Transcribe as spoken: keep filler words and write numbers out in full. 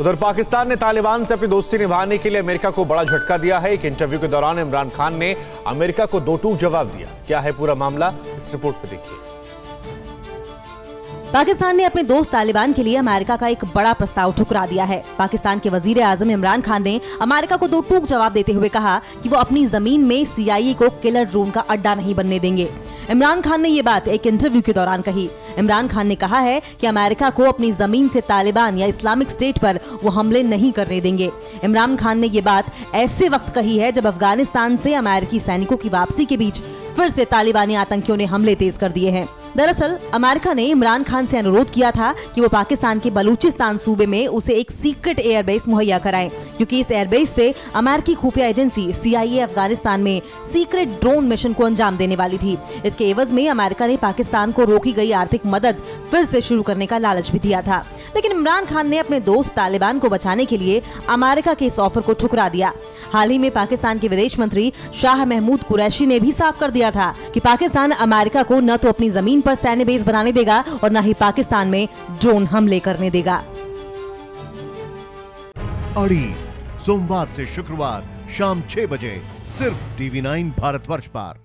उधर पाकिस्तान ने तालिबान से अपनी दोस्ती निभाने के लिए अमेरिका को बड़ा झटका दिया है। एक इंटरव्यू के दौरान इमरान खान ने अमेरिका को दो टूक जवाब दिया। क्या है पूरा मामला, इस रिपोर्ट में देखिए। पाकिस्तान ने अपने दोस्त तालिबान के लिए अमेरिका का एक बड़ा प्रस्ताव ठुकरा दिया है। पाकिस्तान के वजीर आजम इमरान खान ने अमेरिका को दो टूक जवाब देते हुए कहा कि वो अपनी जमीन में सीआईए को किलर ड्रोन का अड्डा नहीं बनने देंगे। इमरान खान ने ये बात एक इंटरव्यू के दौरान कही। इमरान खान ने कहा है कि अमेरिका को अपनी जमीन से तालिबान या इस्लामिक स्टेट पर वो हमले नहीं करने देंगे। इमरान खान ने ये बात ऐसे वक्त कही है जब अफगानिस्तान से अमेरिकी सैनिकों की वापसी के बीच फिर से तालिबानी आतंकियों ने हमले तेज कर दिए हैं। दरअसल अमेरिका ने इमरान खान से अनुरोध किया था कि वो पाकिस्तान के बलूचिस्तान सूबे में उसे एक सीक्रेट एयरबेस मुहैया कराएं, क्योंकि इस एयरबेस से अमेरिकी खुफिया एजेंसी सीआईए अफगानिस्तान में सीक्रेट ड्रोन मिशन को अंजाम देने वाली थी। इसके एवज में अमेरिका ने पाकिस्तान को रोकी गई आर्थिक मदद फिर से शुरू करने का लालच भी दिया था, लेकिन इमरान खान ने अपने दोस्त तालिबान को बचाने के लिए अमेरिका के इस ऑफर को ठुकरा दिया। हाल ही में पाकिस्तान के विदेश मंत्री शाह महमूद कुरैशी ने भी साफ कर दिया था कि पाकिस्तान अमेरिका को न तो अपनी जमीन पर सैन्य बेस बनाने देगा और न ही पाकिस्तान में ड्रोन हमले करने देगा। अड़ी सोमवार से शुक्रवार शाम छह बजे सिर्फ टीवी नाइन भारतवर्ष पर।